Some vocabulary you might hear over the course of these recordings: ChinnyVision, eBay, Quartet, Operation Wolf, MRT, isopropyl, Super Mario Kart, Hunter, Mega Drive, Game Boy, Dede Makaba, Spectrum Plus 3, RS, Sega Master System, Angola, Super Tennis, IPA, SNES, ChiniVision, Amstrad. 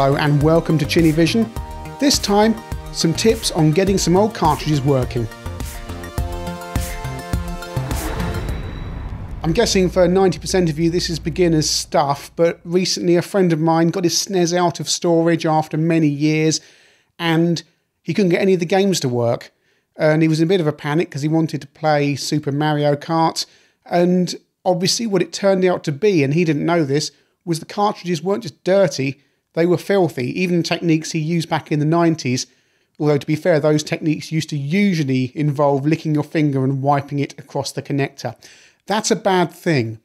Hello and welcome to ChinnyVision. This time, some tips on getting some old cartridges working. I'm guessing for 90% of you this is beginner's stuff, but recently a friend of mine got his SNES out of storage after many years and he couldn't get any of the games to work. And he was in a bit of a panic because he wanted to play Super Mario Kart, and obviously what it turned out to be, and he didn't know this, was the cartridges weren't just dirty, they were filthy. Even techniques he used back in the 90s, although to be fair, those techniques used to usually involve licking your finger and wiping it across the connector. That's a bad thing.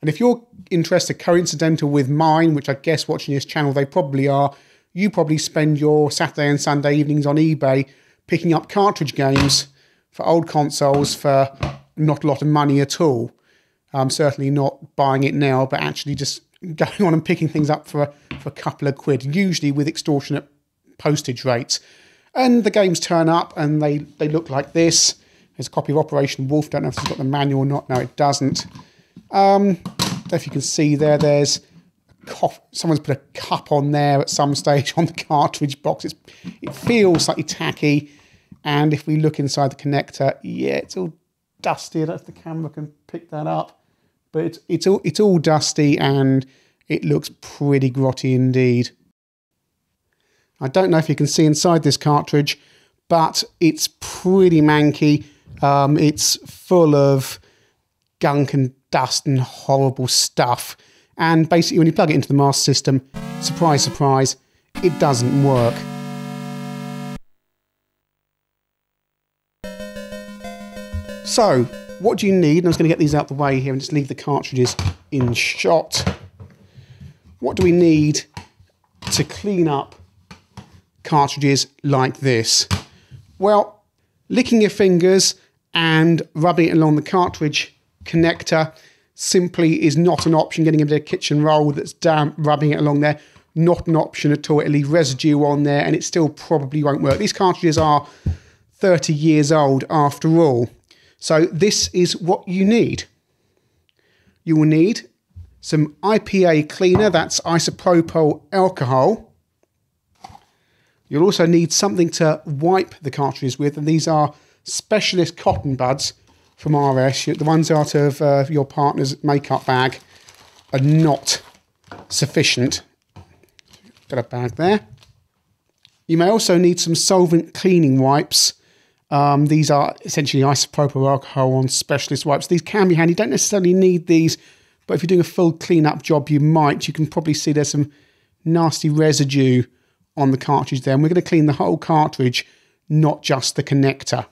And if your interests are coincidental with mine, which I guess watching this channel they probably are, you probably spend your Saturday and Sunday evenings on eBay picking up cartridge games for old consoles for not a lot of money at all. Certainly not buying it now, but actually just going on and picking things up for a couple of quid, usually with extortionate postage rates. And the games turn up and they look like this. There's a copy of Operation Wolf. Don't know if it's got the manual or not. No, it doesn't. Don't know if you can see there, there's a cup. Someone's put a cup on there at some stage on the cartridge box. It feels slightly tacky. And if we look inside the connector, yeah, it's all dusty. I don't know if the camera can pick that up. But it's all dusty and it looks pretty grotty indeed. I don't know if you can see inside this cartridge, but it's pretty manky. It's full of gunk and dust and horrible stuff. And basically when you plug it into the Master System, surprise, surprise, it doesn't work. So, what do you need? And I was going to get these out the way here and just leave the cartridges in shot. What do we need to clean up cartridges like this? Well, licking your fingers and rubbing it along the cartridge connector simply is not an option. Getting a bit of kitchen roll that's damp, rubbing it along there, not an option at all. It'll leave residue on there and it still probably won't work. These cartridges are 30 years old after all. So this is what you need. You will need some IPA cleaner, that's isopropyl alcohol. You'll also need something to wipe the cartridges with, and these are specialist cotton buds from RS. The ones out of your partner's makeup bag are not sufficient. Got a bag there. You may also need some solvent cleaning wipes. These are essentially isopropyl alcohol on specialist wipes. These can be handy. You don't necessarily need these, but if you're doing a full cleanup job, you might. You can probably see there's some nasty residue on the cartridge there, and we're going to clean the whole cartridge, not just the connector.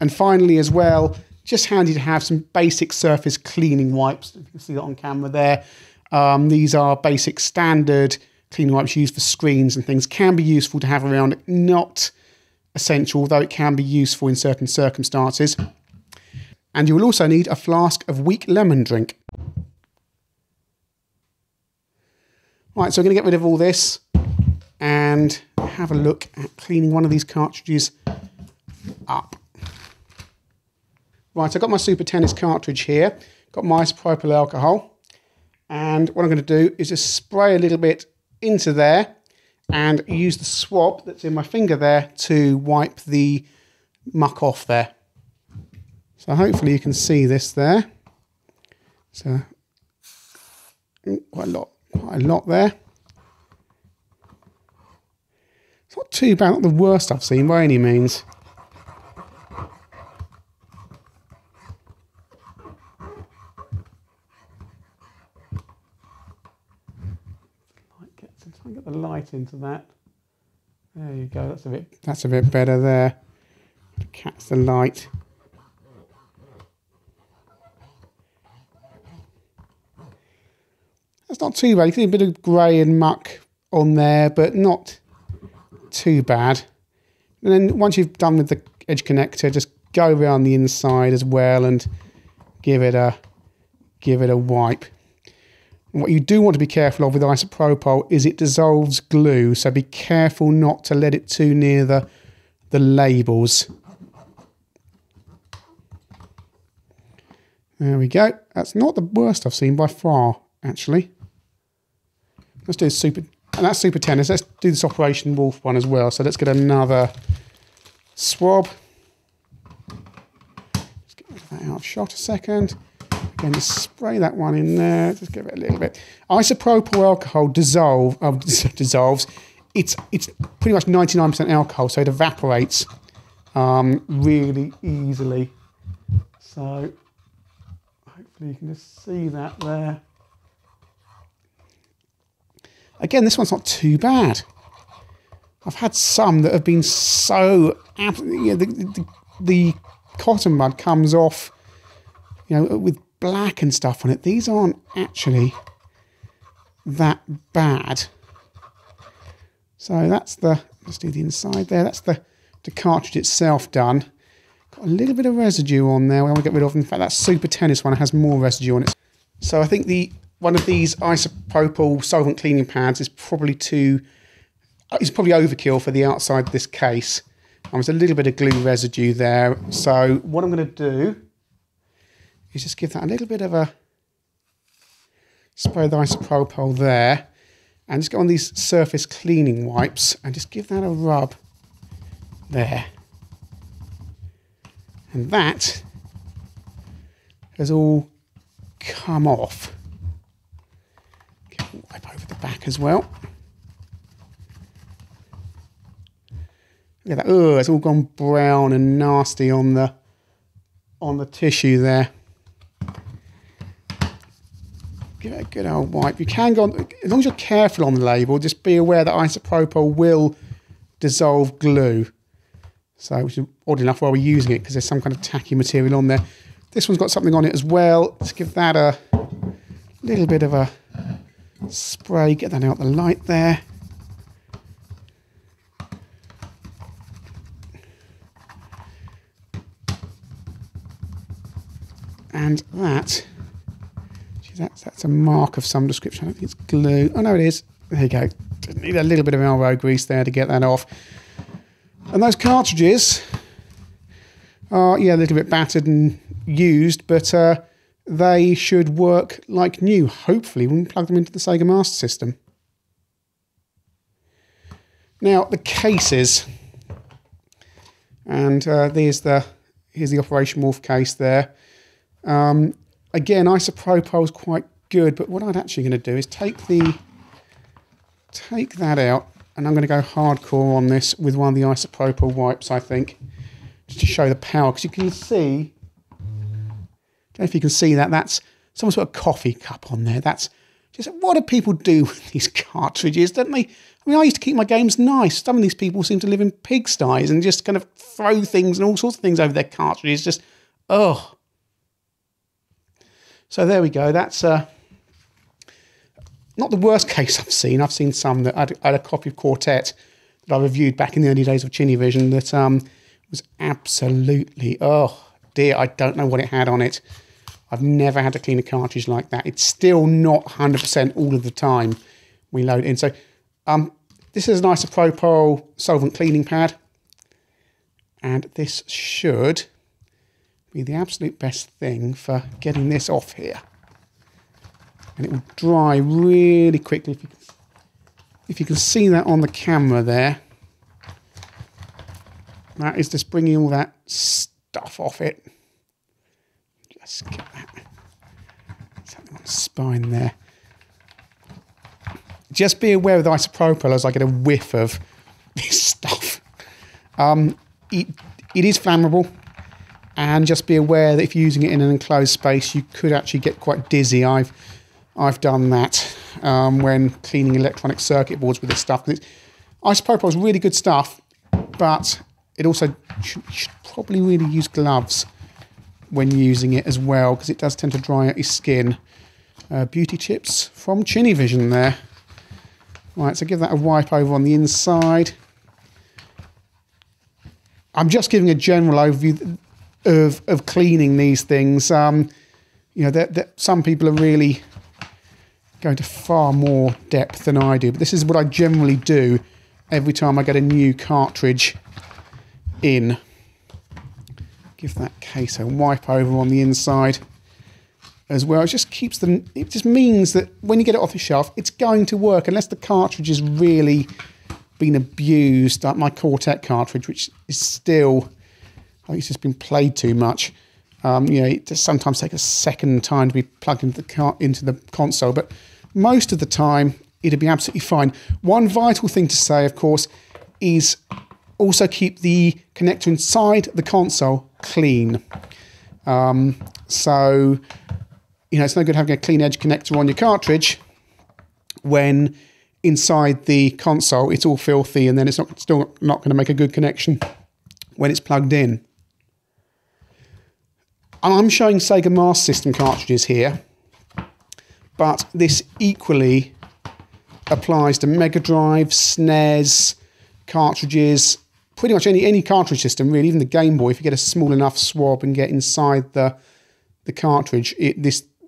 And finally as well, just handy to have some basic surface cleaning wipes. If you can see that on camera there. These are basic standard cleaning wipes used for screens and things. Can be useful to have around, not essential, although it can be useful in certain circumstances. And you will also need a flask of weak lemon drink. Right, so we're going to get rid of all this and have a look at cleaning one of these cartridges up. Right, I've got my Super Tennis cartridge here, got my isopropyl alcohol, and what I'm going to do is just spray a little bit into there and use the swab that's in my finger there to wipe the muck off there. So hopefully you can see this there. So quite a lot there. It's not too bad, not the worst I've seen by any means. Try and get the light into that. There you go, that's a bit better there. Catch the light. That's not too bad. You can see a bit of grey and muck on there, but not too bad. And then once you've done with the edge connector, just go around the inside as well and give it a wipe. And what you do want to be careful of with isopropyl is it dissolves glue, so be careful not to let it too near the labels. There we go. That's not the worst I've seen by far, actually. Let's do Super And that's Super Tennis. Let's do this Operation Wolf one as well. So let's get another swab. Just get rid of that out of shot a second. Again, just spray that one in there. Just give it a little bit. Isopropyl alcohol dissolves. It's pretty much 99% alcohol, so it evaporates really easily. So hopefully you can just see that there. Again, this one's not too bad. I've had some that have been so, you know, the cotton mud comes off, you know, with black and stuff on it. These aren't actually that bad. So that's the, let's do the inside there. That's the cartridge itself done. Got a little bit of residue on there. We want to get rid of. In fact, that Super Tennis one has more residue on it. So I think the one of these isopropyl solvent cleaning pads is probably too, it's probably overkill for the outside of this case. There's a little bit of glue residue there. So what I'm going to do is just give that a little bit of a spray of the isopropyl there, and just go on these surface cleaning wipes and just give that a rub there. And that has all come off. Wipe over the back as well. Look at that. Oh, it's all gone brown and nasty on the tissue there. Give it a good old wipe. You can go on, as long as you're careful on the label, just be aware that isopropyl will dissolve glue. So, which is odd enough while we're using it, because there's some kind of tacky material on there. This one's got something on it as well. Let's give that a little bit of a spray. Get that out the light there. And that, geez, that's a mark of some description. I don't think it's glue. Oh, no, it is. There you go. Didn't need a little bit of elbow grease there to get that off. And those cartridges are, yeah, a little bit battered and used, but they should work like new, hopefully, when we plug them into the Sega Master System. Now, the cases. And here's the Operation Wolf case there. Again, isopropyl is quite good, but what I'm actually going to do is take that out, and I'm going to go hardcore on this with one of the isopropyl wipes, I think, just to show the power. Because you can see, I don't know if you can see that, that's some sort of coffee cup on there. That's just, what do people do with these cartridges, don't they? I mean, I used to keep my games nice. Some of these people seem to live in pigsties and just kind of throw things and all sorts of things over their cartridges. Just, oh. So there we go. That's not the worst case I've seen. I've seen some that I had a copy of Quartet that I reviewed back in the early days of ChiniVision that was absolutely, oh dear, I don't know what it had on it. I've never had to clean a cartridge like that. It's still not 100% all of the time we load in. So this is an isopropyl solvent cleaning pad, and this should be the absolute best thing for getting this off here. And it will dry really quickly. If you can see that on the camera there, that is just bringing all that stuff off it. Just get that. Something on the spine there. Just be aware with isopropyl as I get a whiff of this stuff. It is flammable. And just be aware that if you're using it in an enclosed space, you could actually get quite dizzy. I've done that when cleaning electronic circuit boards with this stuff. Isopropyl is really good stuff, but it also should probably really use gloves when using it as well, because it does tend to dry out your skin. Beauty tips from ChiniVision there. Right, so give that a wipe over on the inside. I'm just giving a general overview of cleaning these things. You know, that some people are really going to far more depth than I do, but this is what I generally do every time I get a new cartridge in. Give that case a wipe over on the inside. as well. It just keeps them, it just means that when you get it off the shelf, it's going to work unless the cartridge has really been abused, like my Quartet cartridge, which is still, I think it's just been played too much. You know, it does sometimes take a second time to be plugged into the console, but most of the time it'll be absolutely fine. One vital thing to say, of course, is also keep the connector inside the console clean. So, you know, it's no good having a clean edge connector on your cartridge when inside the console it's all filthy, and then it's still not going to make a good connection when it's plugged in. I'm showing Sega Master System cartridges here, but this equally applies to Mega Drive, SNES cartridges, pretty much any cartridge system really, even the Game Boy. If you get a small enough swab and get inside the cartridge,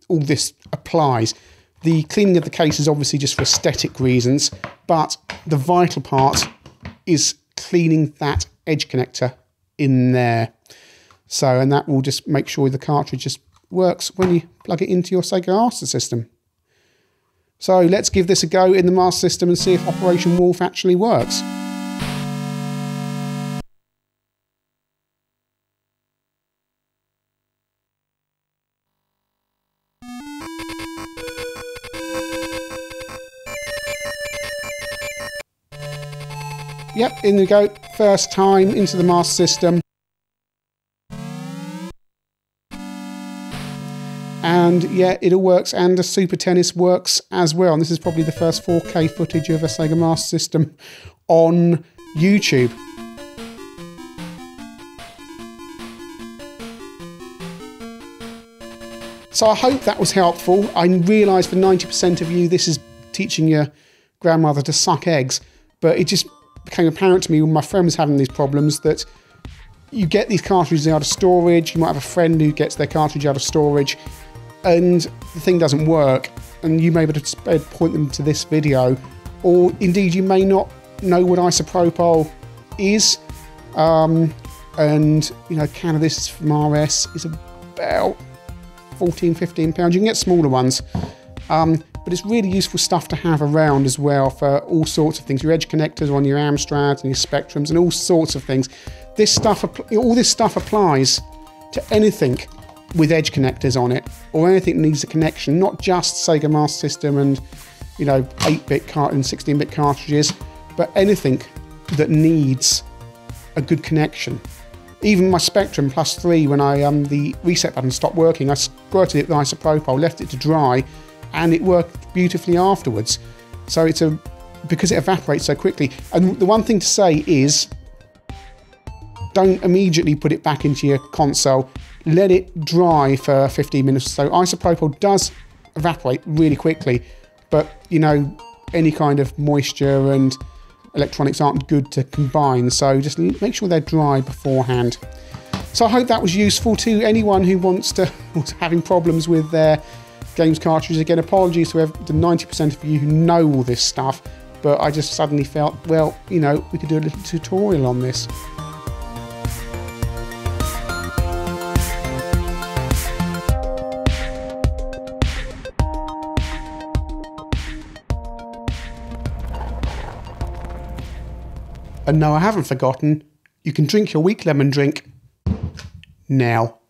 all this applies. The cleaning of the case is obviously just for aesthetic reasons, but the vital part is cleaning that edge connector in there. So, and that will just make sure the cartridge just works when you plug it into your Sega Master System. So let's give this a go in the Master System and see if Operation Wolf actually works. Yep, in we go, first time into the Master System. And yeah, it all works, and the Super Tennis works as well. And this is probably the first 4K footage of a Sega Master System on YouTube. So I hope that was helpful. I realise for 90% of you this is teaching your grandmother to suck eggs, but it just became apparent to me when my friend was having these problems that you get these cartridges out of storage, you might have a friend who gets their cartridge out of storage, and the thing doesn't work, and you may be able to point them to this video, or indeed you may not know what isopropyl is, and you know, a can of this from RS is about £14–15. You can get smaller ones, but it's really useful stuff to have around as well for all sorts of things. Your edge connectors on your Amstrads and your Spectrums and all sorts of things. This stuff, all this stuff applies to anything with edge connectors on it, or anything that needs a connection, not just Sega Master System and, you know, 8-bit and 16-bit cartridges, but anything that needs a good connection. Even my Spectrum Plus 3, when I the reset button stopped working, I squirted it with isopropyl, left it to dry, and it worked beautifully afterwards. So it's because it evaporates so quickly. And the one thing to say is, don't immediately put it back into your console. Let it dry for 15 minutes or so. Isopropyl does evaporate really quickly, but you know, any kind of moisture and electronics aren't good to combine, so just make sure they're dry beforehand. So I hope that was useful to anyone who wants to, was having problems with their games cartridges. Again, apologies to 90% of you who know all this stuff, but I just suddenly felt, well, you know, we could do a little tutorial on this. And no, I haven't forgotten, you can drink your weak lemon drink now.